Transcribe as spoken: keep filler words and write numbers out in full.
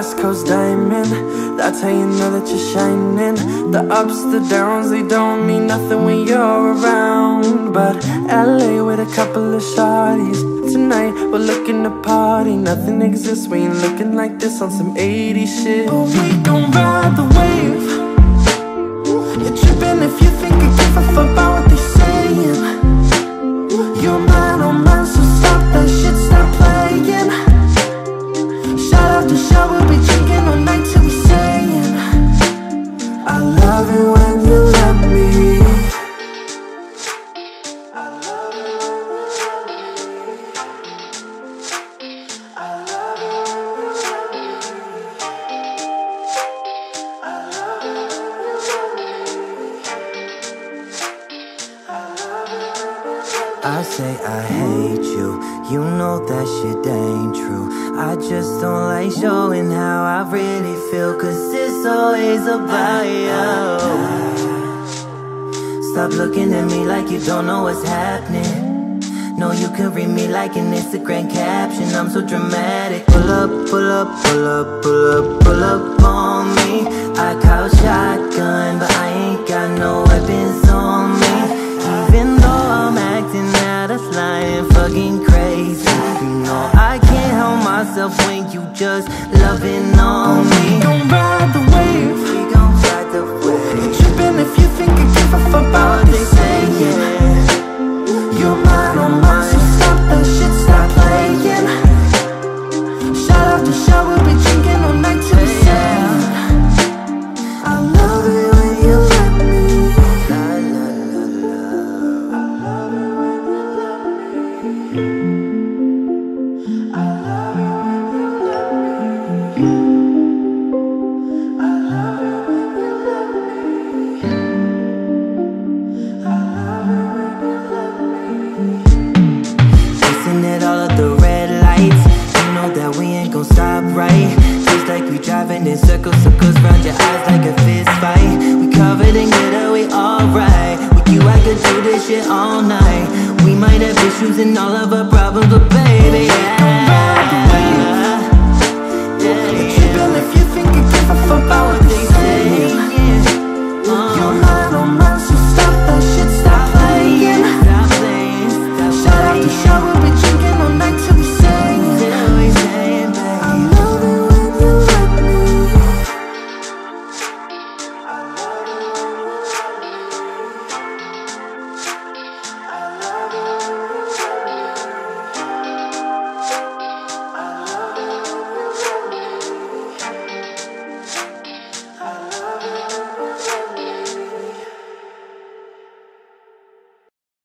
West Coast diamond, that's how you know that you're shining. The ups, the downs, they don't mean nothing when you're around. But L A with a couple of shawties, tonight we're looking to party. Nothing exists, we ain't looking like this on some eighties shit. But we gon' ride the wave. You're trippin' if you think I give a fuck about what they saying. You're mine, oh mine, so stop that shit, stop playing. After shower, we'll be drinking all night till we saying I love it when you love me. I love it when you love me. I love it when you love me. I love it when you love me. I say I hate you, you know that shit ain't true. I just don't like showing how I really feel, cause it's always about you. Stop looking at me like you don't know what's happening. No, you can read me like an Instagram caption, I'm so dramatic. Pull up, pull up, pull up, pull up, pull up on me. I call shotgun, but I ain't got no weapons on me. Even though I'm acting out of line, fucking crazy, you know I can't help myself when you just loving on me. We gon' ride the wave. We gon' ride the wave. You're trippin' if you think I give a fuck about what they saying. You're mine, I'm mine, so stop that shit, stop playing. Shout out to shower, we'll be drinking all night till we sing. I love it when you let me. All night, we might have issues and all of our problems, but baby, yeah.